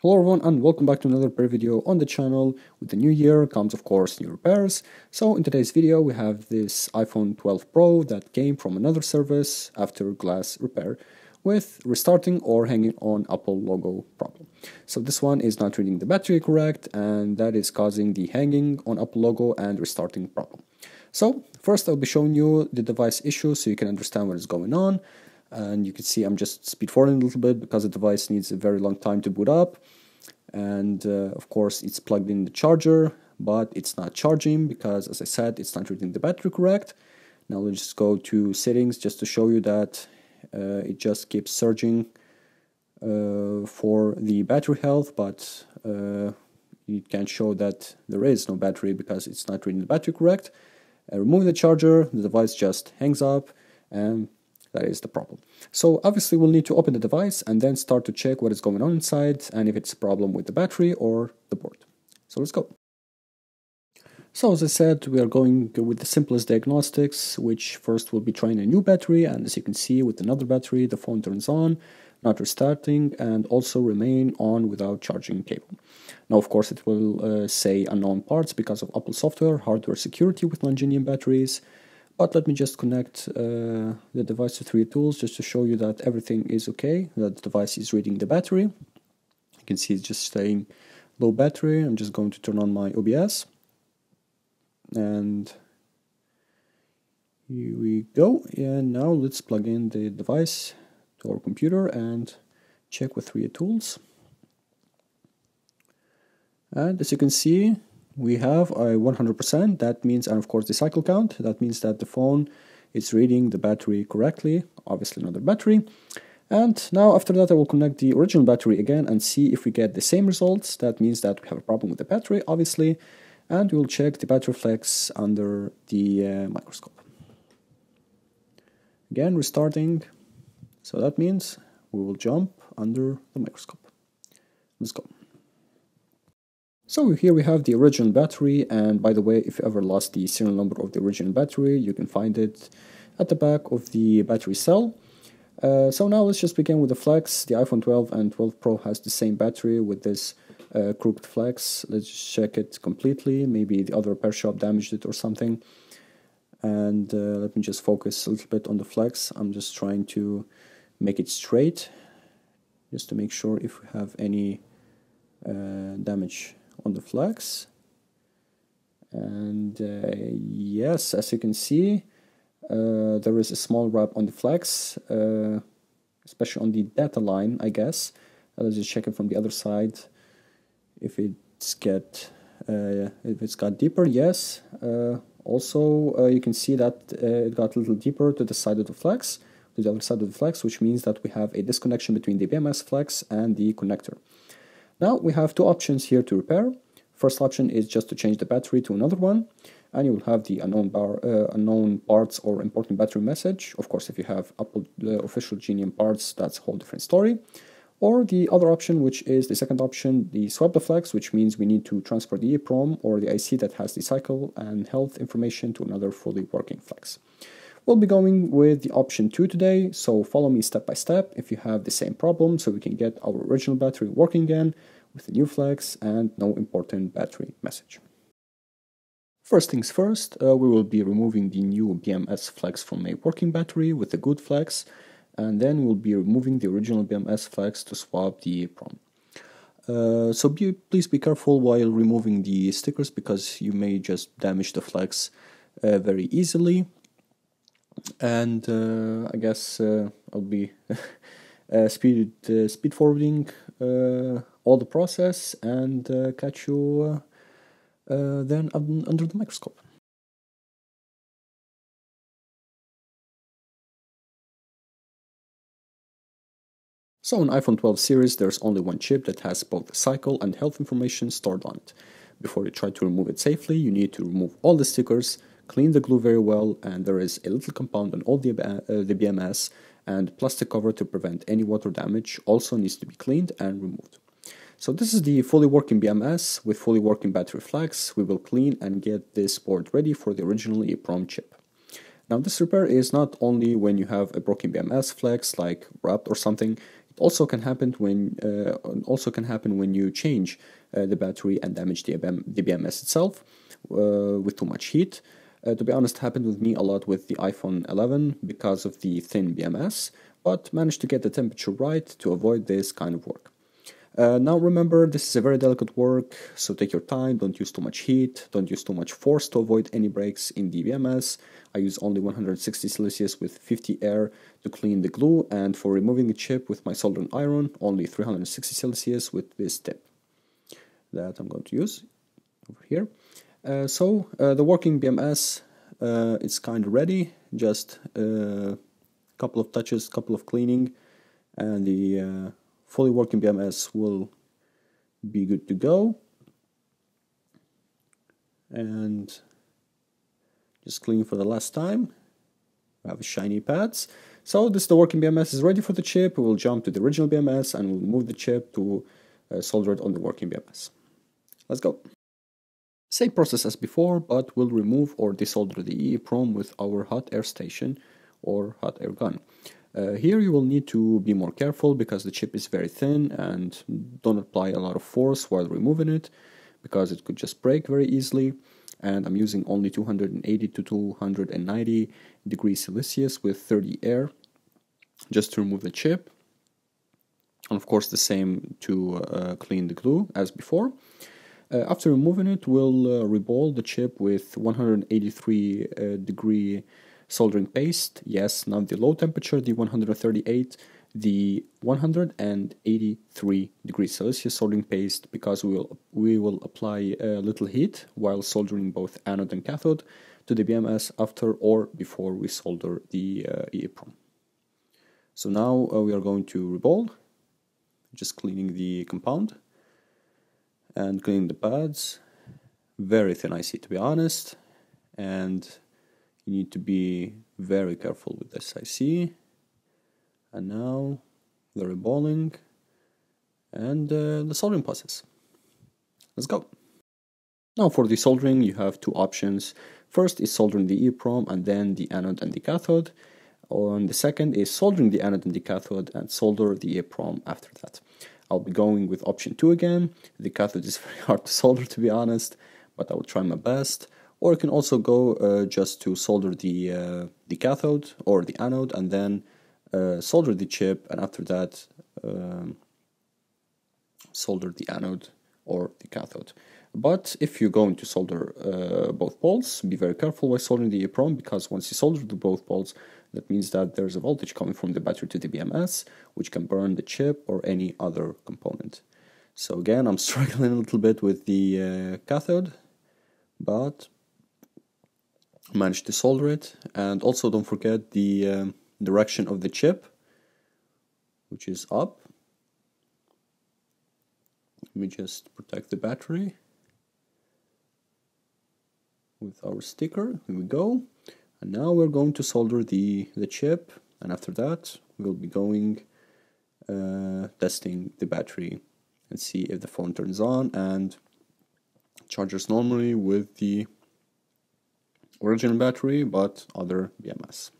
Hello everyone and welcome back to another repair video on the channel. With the new year comes of course new repairs. So in today's video we have this iPhone 12 Pro that came from another service after glass repair with restarting or hanging on Apple logo problem. So this one is not reading the battery correct and that is causing the hanging on Apple logo and restarting problem. So first I'll be showing you the device issue so you can understand what is going on. And you can see I'm just speed forwarding a little bit because the device needs a very long time to boot up. And of course it's plugged in the charger, but it's not charging because, as I said, it's not reading the battery correct. Now let's just go to settings just to show you that it just keeps searching for the battery health, but you can show that there is no battery because it's not reading the battery correct. Remove the charger, the device just hangs up, and that is the problem. So obviously we'll need to open the device and then start to check what is going on inside and if it's a problem with the battery or the board. So let's go. So as I said, we are going with the simplest diagnostics, which first we'll be trying a new battery, and as you can see with another battery the phone turns on, not restarting, and also remain on without charging cable. Now of course it will say unknown parts because of Apple software, hardware security with non-Genium batteries. But let me just connect the device to 3A Tools just to show you that everything is okay, that the device is reading the battery. You can see it's just saying low battery. I'm just going to turn on my OBS. And here we go. And now let's plug in the device to our computer and check with 3A Tools. And as you can see, we have a 100%, that means, and of course the cycle count, that means that the phone is reading the battery correctly, obviously another battery. And now after that I will connect the original battery again and see if we get the same results. That means that we have a problem with the battery, obviously, and we'll check the battery flex under the microscope. Again restarting, so that means we will jump under the microscope. Let's go. So here we have the original battery, and by the way, if you ever lost the serial number of the original battery, you can find it at the back of the battery cell. So now let's just begin with the flex. The iPhone 12 and 12 Pro has the same battery with this crooked flex. Let's just check it completely. Maybe the other repair shop damaged it or something. And let me just focus a little bit on the flex. I'm just trying to make it straight, just to make sure if we have any damage on the flex. And yes, as you can see, there is a small wrap on the flex, especially on the data line, I guess. Let's just check it from the other side if it's got deeper. Yes, also you can see that it got a little deeper to the side of the flex, to the other side of the flex, which means that we have a disconnection between the BMS flex and the connector. Now we have two options here to repair. First option is just to change the battery to another one, and you will have the unknown parts or important battery message. Of course, if you have Apple official Genium parts, that's a whole different story. Or the other option, which is the second option, the swap the flex, which means we need to transfer the EEPROM or the IC that has the cycle and health information to another fully working flex. We'll be going with the option 2 today, so follow me step by step if you have the same problem, so we can get our original battery working again with a new flex and no important battery message. First things first, we will be removing the new BMS flex from a working battery with a good flex, and then we'll be removing the original BMS flex to swap the EEPROM. Please be careful while removing the stickers because you may just damage the flex very easily. And I guess I'll be speed forwarding all the process and catch you then under the microscope. So on iPhone 12 series there's only one chip that has both the cycle and health information stored on it. Before you try to remove it safely, you need to remove all the stickers, clean the glue very well, and there is a little compound on all the BMS, and plastic cover to prevent any water damage also needs to be cleaned and removed. So this is the fully working BMS with fully working battery flex. We will clean and get this board ready for the original EEPROM chip. Now this repair is not only when you have a broken BMS flex like wrapped or something, it also can happen when you change the battery and damage the BMS itself with too much heat. To be honest, happened with me a lot with the iPhone 11 because of the thin BMS, but managed to get the temperature right to avoid this kind of work. Now remember, this is a very delicate work, so take your time, don't use too much heat, don't use too much force to avoid any breaks in the BMS. I use only 160 Celsius with 50 air to clean the glue, and for removing the chip with my soldering iron, only 360 Celsius with this tip that I'm going to use over here. The working BMS is kind of ready, just a couple of touches, couple of cleaning, and the fully working BMS will be good to go. And just clean for the last time. We have shiny pads. So this, the working BMS is ready for the chip. We will jump to the original BMS and we'll move the chip to solder it on the working BMS. Let's go. Same process as before, but we'll remove or desolder the EEPROM with our hot air station or hot air gun. Here you will need to be more careful because the chip is very thin, and don't apply a lot of force while removing it because it could just break very easily. And I'm using only 280 to 290 degrees Celsius with 30 air just to remove the chip. And of course the same to clean the glue as before. After removing it, we'll reball the chip with 183 degree soldering paste. Yes, not the low temperature, the 138, the 183 degrees Celsius soldering paste, because we will apply a little heat while soldering both anode and cathode to the BMS after or before we solder the EEPROM. So now we are going to reball, just cleaning the compound. And clean the pads, very thin IC to be honest, and you need to be very careful with this IC. And now the reballing and the soldering process. Let's go. Now for the soldering you have two options. First is soldering the EEPROM and then the anode and the cathode, and the second is soldering the anode and the cathode and solder the EEPROM after that. I'll be going with option 2 again. The cathode is very hard to solder to be honest, but I will try my best. Or you can also go just to solder the cathode or the anode and then solder the chip, and after that solder the anode or the cathode. But if you're going to solder both poles, be very careful while soldering the EEPROM, because once you solder the both poles, that means that there's a voltage coming from the battery to the BMS, which can burn the chip or any other component. So again, I'm struggling a little bit with the cathode, but managed to solder it. And also don't forget the direction of the chip, which is up. Let me just protect the battery with our sticker. Here we go. And now we're going to solder the chip, and after that we'll be going testing the battery and see if the phone turns on and charges normally with the original battery but other BMS.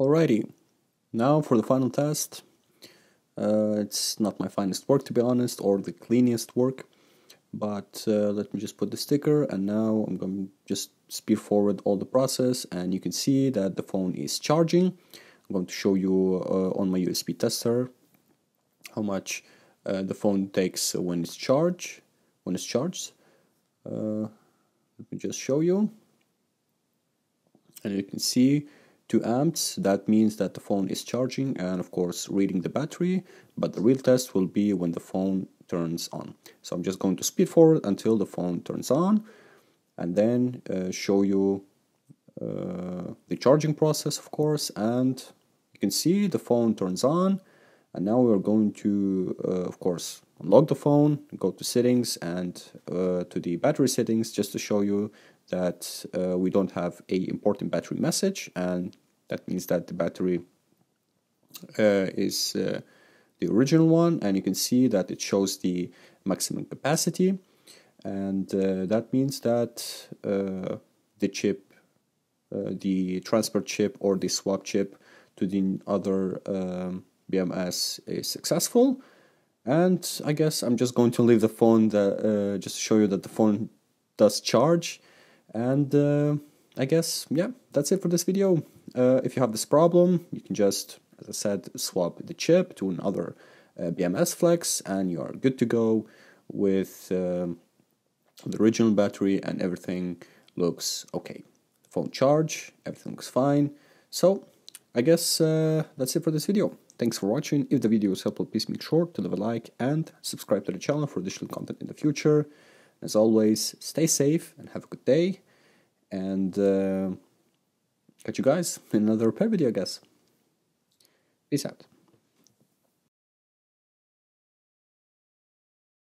Alrighty, now for the final test. It's not my finest work to be honest, or the cleanest work, but let me just put the sticker, and now I'm going to just speed forward all the process, and you can see that the phone is charging. I'm going to show you on my USB tester how much the phone takes when it's charged. Let me just show you, and you can see 2 amps. That means that the phone is charging and of course reading the battery, but the real test will be when the phone turns on. So I'm just going to speed forward until the phone turns on, and then show you the charging process of course. And you can see the phone turns on, and now we're going to of course unlock the phone, go to settings and to the battery settings, just to show you that we don't have a important battery message, and that means that the battery is the original one, and you can see that it shows the maximum capacity, and that means that the chip, the transfer chip or the swap chip to the other BMS is successful. And I guess I'm just going to leave the phone, just to show you that the phone does charge. And I guess, yeah, that's it for this video. If you have this problem, you can just, as I said, swap the chip to another BMS Flex, and you are good to go with the original battery, and everything looks okay. The phone charge, everything looks fine. So I guess that's it for this video. Thanks for watching. If the video was helpful, please make sure to leave a like and subscribe to the channel for additional content in the future. As always, stay safe and have a good day, and catch you guys in another repair video, I guess. Peace out.